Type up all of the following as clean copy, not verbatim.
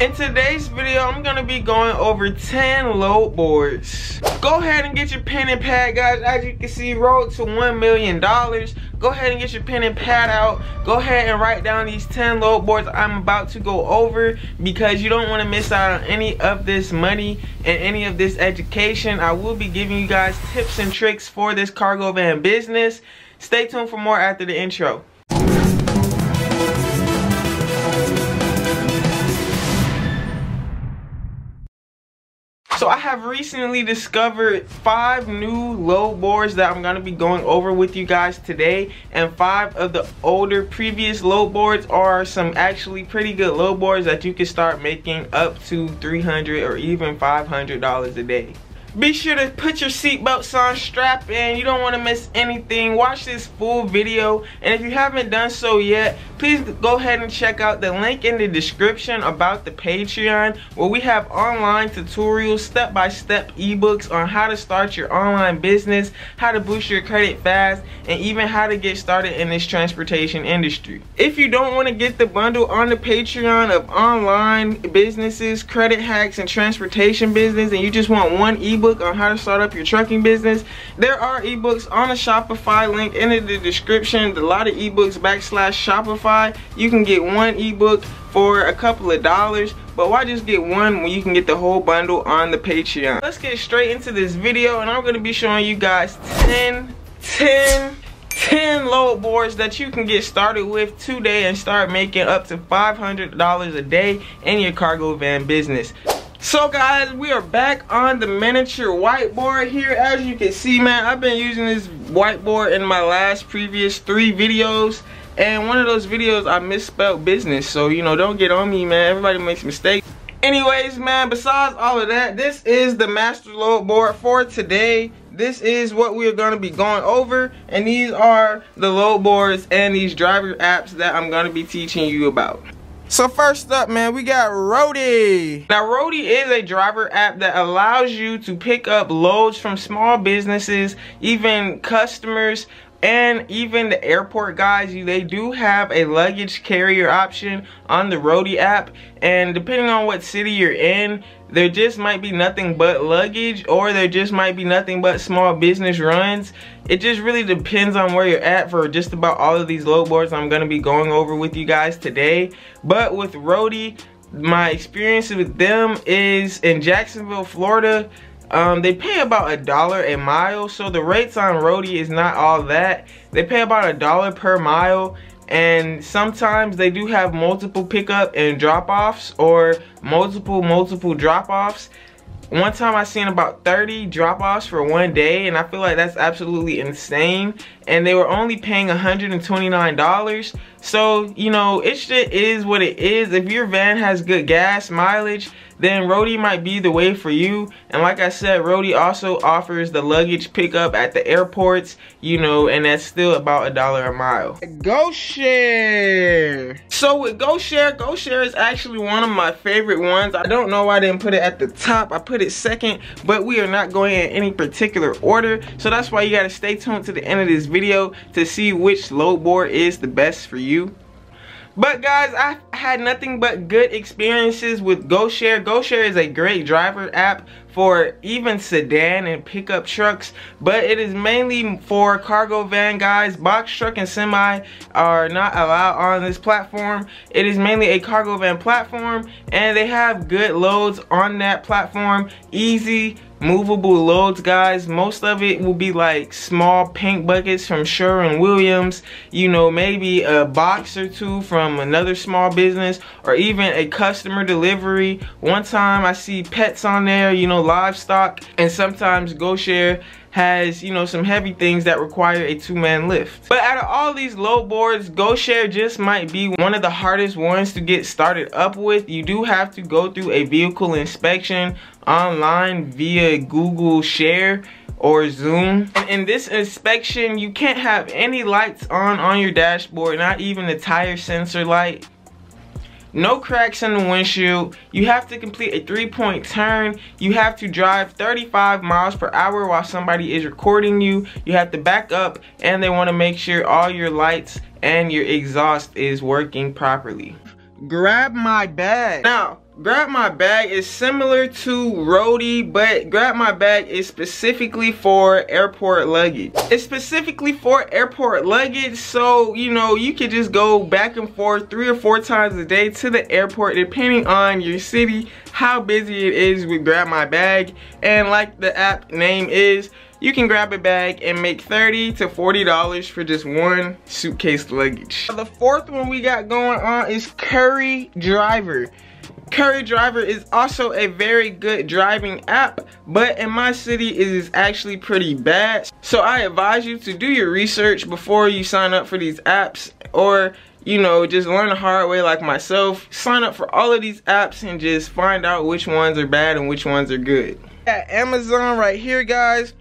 In today's video, I'm gonna be going over 10 load boards. Go ahead and get your pen and pad, guys. As you can see, road to $1 million. Go ahead and get your pen and pad out. Go ahead and write down these 10 load boards I'm about to go over because you don't wanna miss out on any of this money and any of this education. I will be giving you guys tips and tricks for this cargo van business. Stay tuned for more after the intro. So I have recently discovered 5 new load boards that I'm going to be going over with you guys today, and 5 of the older previous load boards are some actually pretty good load boards that you can start making up to $300 or even $500 a day. Be sure to put your seatbelts on, strap in, you don't want to miss anything. Watch this full video, and if you haven't done so yet, please go ahead and check out the link in the description about the Patreon, where we have online tutorials, step-by-step ebooks on how to start your online business, how to boost your credit fast, and even how to get started in this transportation industry. If you don't want to get the bundle on the Patreon of online businesses, credit hacks, and transportation business, and you just want one ebook on how to start up your trucking business, there are ebooks on the Shopify link in the description. A lot of ebooks /Shopify. You can get one ebook for a couple of dollars, but why just get one when you can get the whole bundle on the Patreon? Let's get straight into this video, and I'm going to be showing you guys 10 load boards that you can get started with today and start making up to $500 a day in your cargo van business. So guys, we are back on the miniature whiteboard here. As you can see, man, I've been using this whiteboard in my previous 3 videos, and one of those videos I misspelled business, so you know, don't get on me, man. Everybody makes mistakes. Anyways, man, besides all of that, this is the master load board for today. This is what we are going to be going over, and these are the load boards and these driver apps that I'm going to be teaching you about. So first up, man, we got Roadie. Now, Roadie is a driver app that allows you to pick up loads from small businesses, even customers, and even the airport guys. They do have a luggage carrier option on the Roadie app, and depending on what city you're in, there just might be nothing but luggage, or there just might be nothing but small business runs. It just really depends on where you're at for just about all of these load boards I'm going to be going over with you guys today. But with Roadie, my experience with them is in Jacksonville, Florida. They pay about $1 a mile, so the rates on Roadie is not all that. They pay about $1 per mile, and sometimes they do have multiple pickup and drop-offs, or multiple drop-offs. One time I seen about 30 drop-offs for one day, and I feel like that's absolutely insane. And they were only paying $129. So, you know, it shit is what it is. If your van has good gas mileage, then Roadie might be the way for you. And like I said, Roadie also offers the luggage pickup at the airports, you know, and that's still about $1 a mile. GoShare. So with GoShare, GoShare is actually one of my favorite ones. I don't know why I didn't put it at the top. I put it second, but we are not going in any particular order. So that's why you gotta stay tuned to the end of this video to see which load board is the best for you. But guys, I had nothing but good experiences with GoShare. GoShare is a great driver app for even sedan and pickup trucks, but it is mainly for cargo van, guys. Box truck and semi are not allowed on this platform. It is mainly a cargo van platform, and they have good loads on that platform. Easy movable loads, guys. Most of it will be like small pink buckets from Sherwin Williams, you know, maybe a box or two from another small business, or even a customer delivery. One time I see pets on there, you know, livestock, and sometimes GoShare has, you know, some heavy things that require a 2-man lift. But out of all these load boards, GoShare just might be one of the hardest ones to get started up with. You do have to go through a vehicle inspection online via Google Share or Zoom, and in this inspection you can't have any lights on your dashboard, not even the tire sensor light. No cracks in the windshield. You have to complete a 3-point turn. You have to drive 35 miles per hour while somebody is recording you. You have to back up, and they want to make sure all your lights and your exhaust is working properly. Grab My Bag. Now, Grab My Bag is similar to Roadie, but Grab My Bag is specifically for airport luggage. It's specifically for airport luggage, so you know, you can just go back and forth 3 or 4 times a day to the airport, depending on your city, how busy it is with Grab My Bag. And like the app name is, you can grab a bag and make $30 to $40 for just one suitcase luggage. The fourth one we got going on is Curry Driver. Curry Driver is also a very good driving app, but in my city it is actually pretty bad. So I advise you to do your research before you sign up for these apps, or you know, just learn the hard way like myself. Sign up for all of these apps and just find out which ones are bad and which ones are good. Got Amazon right here, guys.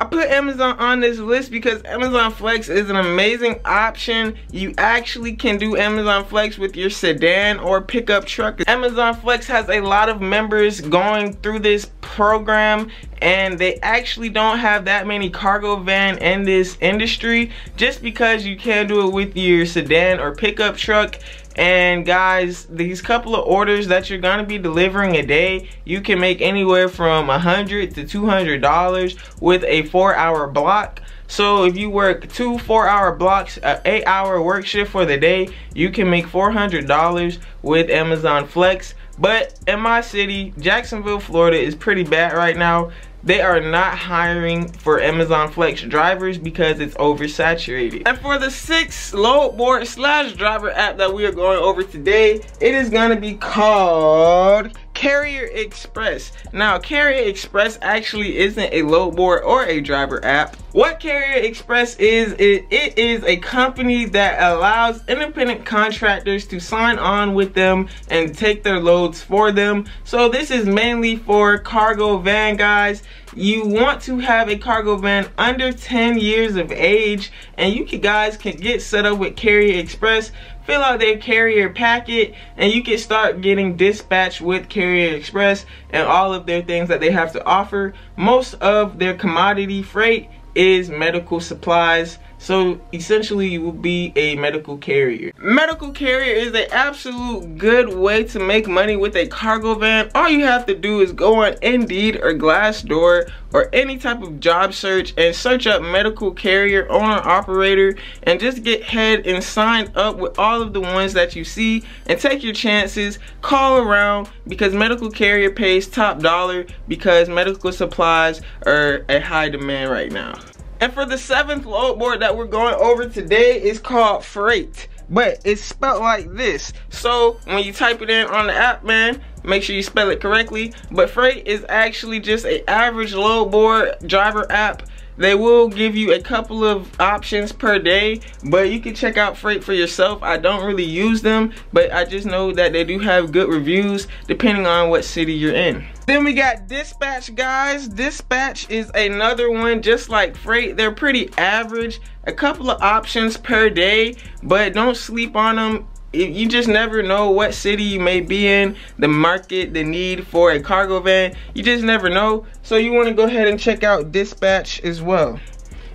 I put Amazon on this list because Amazon Flex is an amazing option. You actually can do Amazon Flex with your sedan or pickup truck. Amazon Flex has a lot of members going through this program, and they actually don't have that many cargo van in this industry, just because you can do it with your sedan or pickup truck. And guys, these couple of orders that you're gonna be delivering a day, you can make anywhere from $100 to $200 with a 4-hour block. So if you work 2 4-hour blocks, an 8-hour work shift for the day, you can make $400 with Amazon Flex. But in my city, Jacksonville, Florida, is pretty bad right now. They are not hiring for Amazon Flex drivers because it's oversaturated. And for the 6th load board / driver app that we are going over today, it is gonna be called Carrier Express. Now, Carrier Express actually isn't a load board or a driver app. What Carrier Express is, it is a company that allows independent contractors to sign on with them and take their loads for them. So this is mainly for cargo van, guys. You want to have a cargo van under 10 years of age, and you guys can get set up with Carrier Express, fill out their carrier packet, and you can start getting dispatched with Carrier Express and all of their things that they have to offer. Most of their commodity freight is medical supplies, so essentially you will be a medical carrier. Medical carrier is an absolute good way to make money with a cargo van. All you have to do is go on Indeed or Glassdoor or any type of job search and search up medical carrier owner operator, and just get ahead and signed up with all of the ones that you see and take your chances. Call around, because medical carrier pays top dollar because medical supplies are a high demand right now. And for the 7th load board that we're going over today is called Freight, but it's spelled like this. So when you type it in on the app, man, make sure you spell it correctly. But Freight is actually just an average load board driver app. They will give you a couple of options per day, but you can check out Freight for yourself. I don't really use them, but I just know that they do have good reviews depending on what city you're in. Then we got Dispatch, guys. Dispatch is another one just like Freight. They're pretty average, a couple of options per day, but don't sleep on them. You just never know what city you may be in, the market, the need for a cargo van. You just never know. So you want to go ahead and check out Dispatch as well.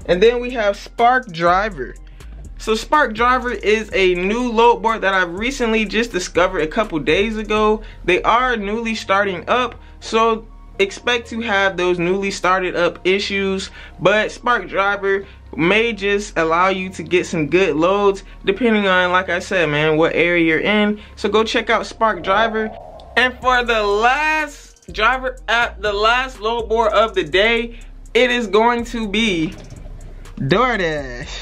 And then we have Spark Driver. So Spark Driver is a new load board that I recently just discovered a couple days ago. They are newly starting up, so expect to have those newly started up issues, but Spark Driver may just allow you to get some good loads depending on, like I said, man, what area you're in. So go check out Spark Driver. And for the last driver app, the last load board of the day, it is going to be DoorDash.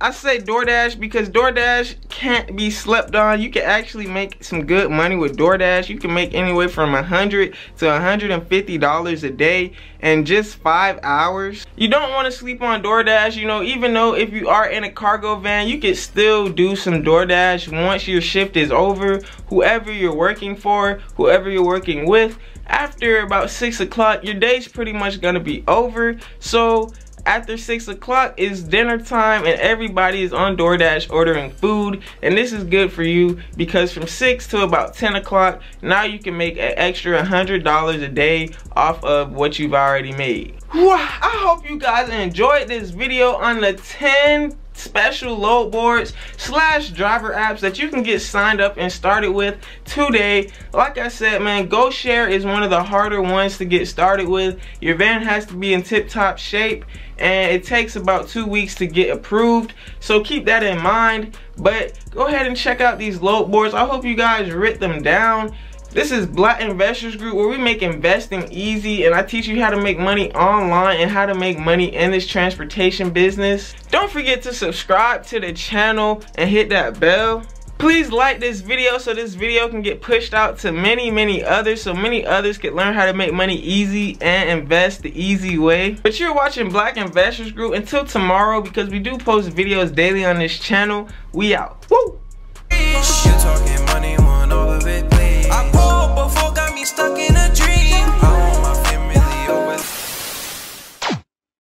I say DoorDash because DoorDash can't be slept on. You can actually make some good money with DoorDash. You can make anywhere from $100 to $150 a day in just 5 hours. You don't want to sleep on DoorDash. You know, even though if you are in a cargo van, you can still do some DoorDash once your shift is over. Whoever you're working for, whoever you're working with, after about 6 o'clock, your day's pretty much gonna be over. So after 6 o'clock is dinner time, and everybody is on DoorDash ordering food, and this is good for you because from 6 to about 10 o'clock, now you can make an extra $100 a day off of what you've already made. Wow, I hope you guys enjoyed this video on the 10 special load boards / driver apps that you can get signed up and started with today. Like I said, man, GoShare is one of the harder ones to get started with. Your van has to be in tip-top shape, and it takes about 2 weeks to get approved, so keep that in mind. But go ahead and check out these load boards. I hope you guys write them down. This is Black Investors Group, where we make investing easy, and I teach you how to make money online and how to make money in this transportation business. Don't forget to subscribe to the channel and hit that bell. Please like this video so this video can get pushed out to many others, so many others can learn how to make money easy and invest the easy way. But you're watching Black Investors Group. Until tomorrow, because we do post videos daily on this channel, we out. Woo!